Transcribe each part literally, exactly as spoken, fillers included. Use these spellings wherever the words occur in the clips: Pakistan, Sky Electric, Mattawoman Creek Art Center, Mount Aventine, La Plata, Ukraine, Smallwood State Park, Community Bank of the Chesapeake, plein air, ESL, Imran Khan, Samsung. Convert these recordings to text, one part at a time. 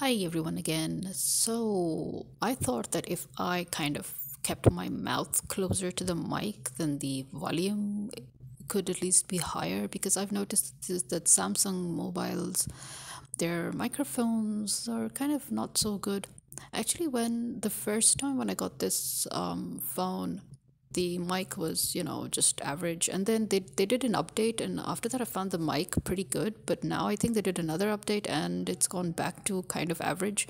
Hi everyone again. So I thought that if I kind of kept my mouth closer to the mic, then the volume could at least be higher, because I've noticed that Samsung mobiles, their microphones are kind of not so good. Actually, when the first time when I got this um, phone, the mic was, you know, just average, and then they, they did an update, and after that I found the mic pretty good, but now I think they did another update and it's gone back to kind of average.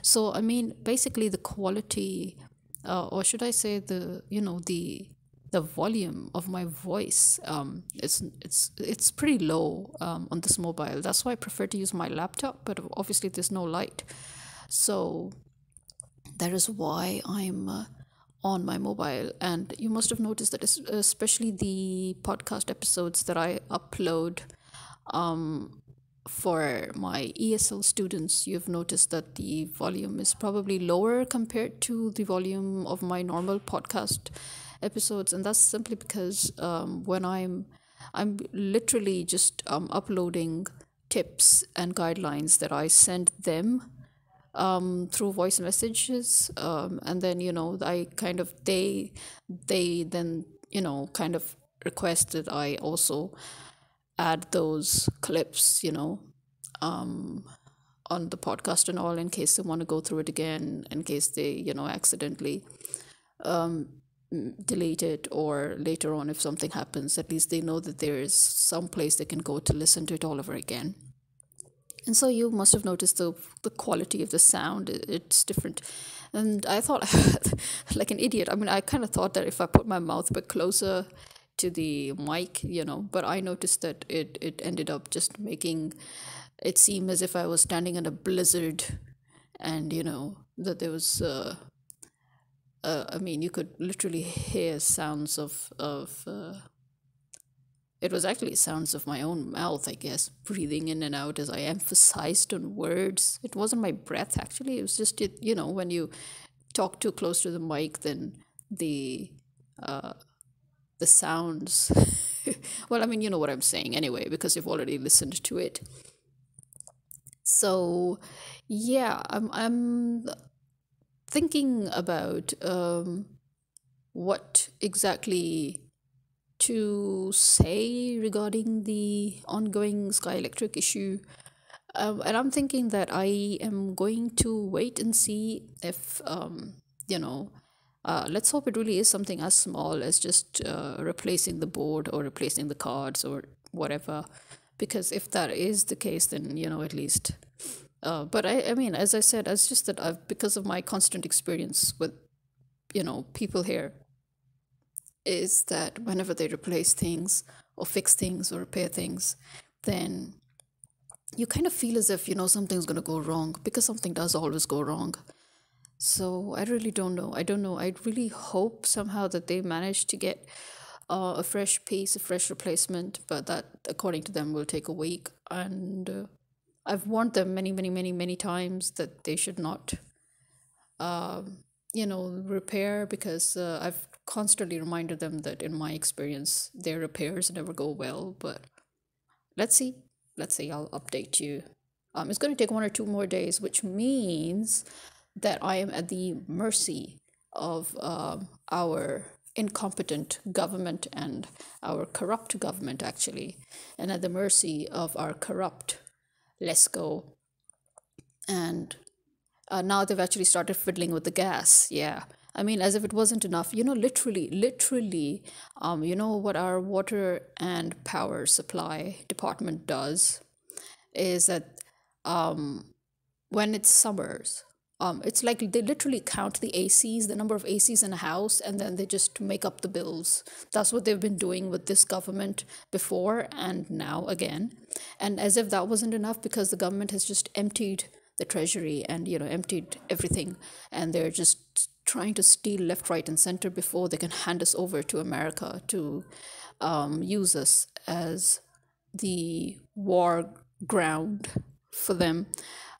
So I mean, basically the quality, uh, or should I say the, you know, the the volume of my voice, um it's it's it's pretty low um, on this mobile. That's why I prefer to use my laptop, but obviously there's no light, so that is why I'm uh, on my mobile. And you must have noticed that especially the podcast episodes that I upload um, for my E S L students, you've noticed that the volume is probably lower compared to the volume of my normal podcast episodes, and that's simply because um, when I'm I'm literally just um, uploading tips and guidelines that I send them um through voice messages, um and then, you know, I kind of they they then, you know, kind of request that I also add those clips, you know, um on the podcast and all, in case they want to go through it again, in case they, you know, accidentally um delete it, or later on if something happens, at least they know that there is some place they can go to listen to it all over again. And so you must have noticed the the quality of the sound, it's different. And I thought, like an idiot, I mean, I kind of thought that if I put my mouth a bit closer to the mic, you know, but I noticed that it, it ended up just making it seem as if I was standing in a blizzard, and, you know, that there was, uh, uh, I mean, you could literally hear sounds of, of uh, it was actually sounds of my own mouth, I guess, breathing in and out as I emphasized on words. It wasn't my breath, actually. It was just, you know, when you talk too close to the mic, then the, uh, the sounds. Well, I mean, you know what I'm saying anyway, because you've already listened to it. So, yeah, I'm, I'm thinking about um, what exactly to say regarding the ongoing Sky Electric issue, um, and I'm thinking that I am going to wait and see if, um, you know, uh, let's hope it really is something as small as just uh, replacing the board or replacing the cards or whatever, because if that is the case, then, you know, at least, uh, but I, I mean, as I said, it's just that I've, because of my constant experience with, you know, people here, is that whenever they replace things or fix things or repair things, then you kind of feel as if, you know, something's going to go wrong, because something does always go wrong. So I really don't know. I don't know. I really hope somehow that they manage to get uh, a fresh piece, a fresh replacement, but that, according to them, will take a week. And uh, I've warned them many, many, many, many times that they should not, uh, you know, repair, because uh, I've constantly reminded them that in my experience their repairs never go well. But let's see, let's see, I'll update you. Um, it's going to take one or two more days, which means that I am at the mercy of um, our incompetent government and our corrupt government, actually, and at the mercy of our corrupt Lesko. And uh, now they've actually started fiddling with the gas, yeah. I mean, as if it wasn't enough, you know, literally, literally, um, you know, what our water and power supply department does is that um, when it's summers, um, it's like they literally count the A Cs, the number of A Cs in a house, and then they just make up the bills. That's what they've been doing with this government before and now again. And as if that wasn't enough, because the government has just emptied the treasury and, you know, emptied everything, and they're just trying to steal left, right, and center before they can hand us over to America to um, use us as the war ground for them.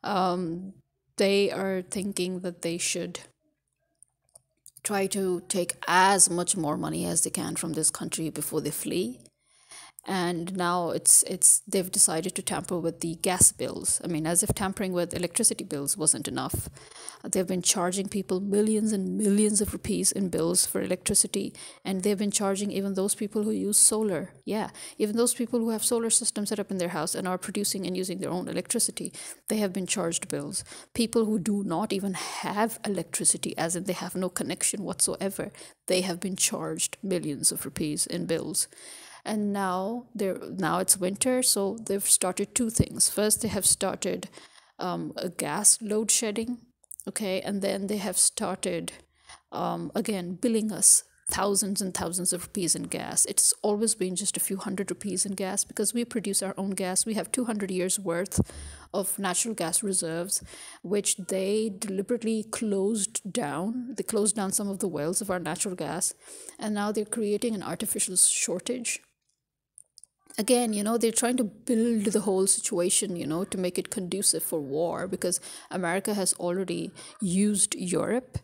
Um, they are thinking that they should try to take as much more money as they can from this country before they flee. And now it's it's they've decided to tamper with the gas bills. I mean, as if tampering with electricity bills wasn't enough. They've been charging people millions and millions of rupees in bills for electricity, and they've been charging even those people who use solar. Yeah, even those people who have solar systems set up in their house and are producing and using their own electricity, they have been charged bills. People who do not even have electricity, as in they have no connection whatsoever, they have been charged millions of rupees in bills. And now they're now it's winter, so they've started two things. First, they have started um, a gas load shedding, okay, and then they have started um, again billing us thousands and thousands of rupees in gas. It's always been just a few hundred rupees in gas because we produce our own gas. We have two hundred years worth of natural gas reserves, which they deliberately closed down. They closed down some of the wells of our natural gas, and now they're creating an artificial shortage. Again, you know, they're trying to build the whole situation, you know, to make it conducive for war, because America has already used Europe,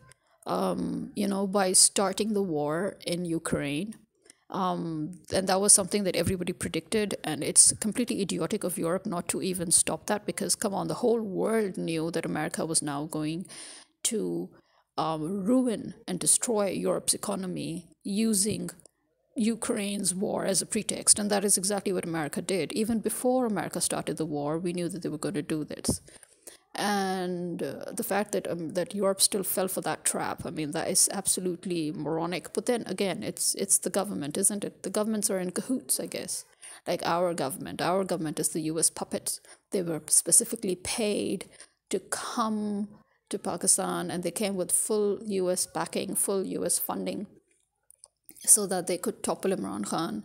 um, you know, by starting the war in Ukraine. Um, and that was something that everybody predicted, and it's completely idiotic of Europe not to even stop that, because, come on, the whole world knew that America was now going to um, ruin and destroy Europe's economy using Ukraine's war as a pretext, and that is exactly what America did. Even before America started the war, we knew that they were going to do this, and uh, the fact that um, that Europe still fell for that trap, I mean, that is absolutely moronic. But then again, it's it's the government, isn't it? The governments are in cahoots, I guess. Like our government, our government is the U S puppets. They were specifically paid to come to Pakistan, and they came with full U S backing, full U S funding, so that they could topple Imran Khan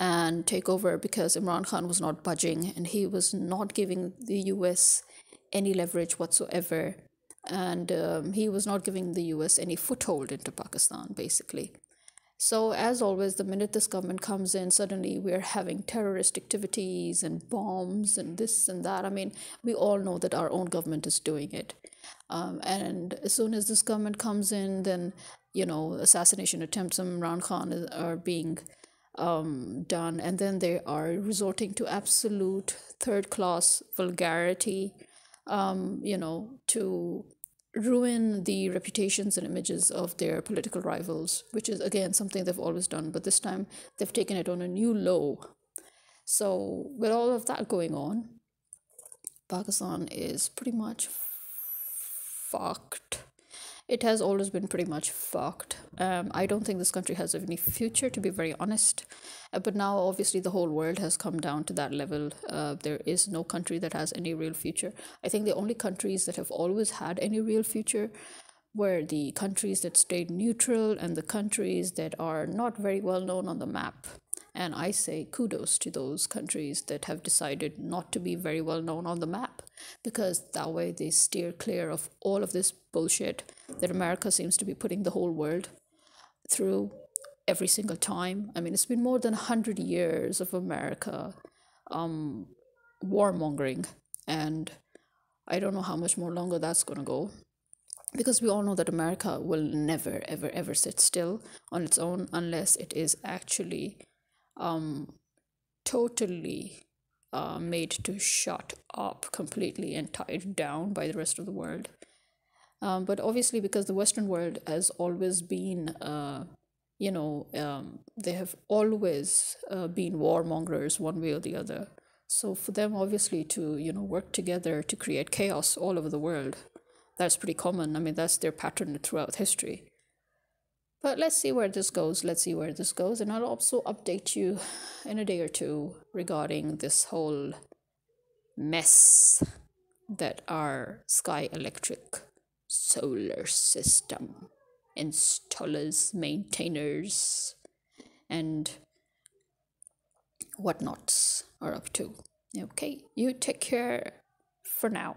and take over, because Imran Khan was not budging and he was not giving the U S any leverage whatsoever, and um, he was not giving the U S any foothold into Pakistan, basically. So, as always, the minute this government comes in, suddenly we're having terrorist activities and bombs and this and that. I mean, we all know that our own government is doing it. Um, and as soon as this government comes in, then, you know, assassination attempts on Imran Khan are being um, done. And then they are resorting to absolute third-class vulgarity, um, you know, to ruin the reputations and images of their political rivals, which is, again, something they've always done. But this time they've taken it on a new low. So with all of that going on, Pakistan is pretty much fucked. It has always been pretty much fucked. Um, I don't think this country has any future, to be very honest. Uh, but now, obviously, the whole world has come down to that level. Uh, there is no country that has any real future. I think the only countries that have always had any real future were the countries that stayed neutral and the countries that are not very well known on the map. And I say kudos to those countries that have decided not to be very well known on the map, because that way they steer clear of all of this bullshit that America seems to be putting the whole world through every single time. I mean, it's been more than one hundred years of America um, warmongering, and I don't know how much more longer that's going to go. Because we all know that America will never, ever, ever sit still on its own unless it is actually um, totally uh, made to shut up completely and tied down by the rest of the world. Um, but obviously, because the Western world has always been, uh, you know, um, they have always uh, been warmongers one way or the other. So for them, obviously, to, you know, work together to create chaos all over the world, that's pretty common. I mean, that's their pattern throughout history. But let's see where this goes. Let's see where this goes. And I'll also update you in a day or two regarding this whole mess that our Sky Electric solar system installers, maintainers, and whatnots are up to. Okay, you take care for now.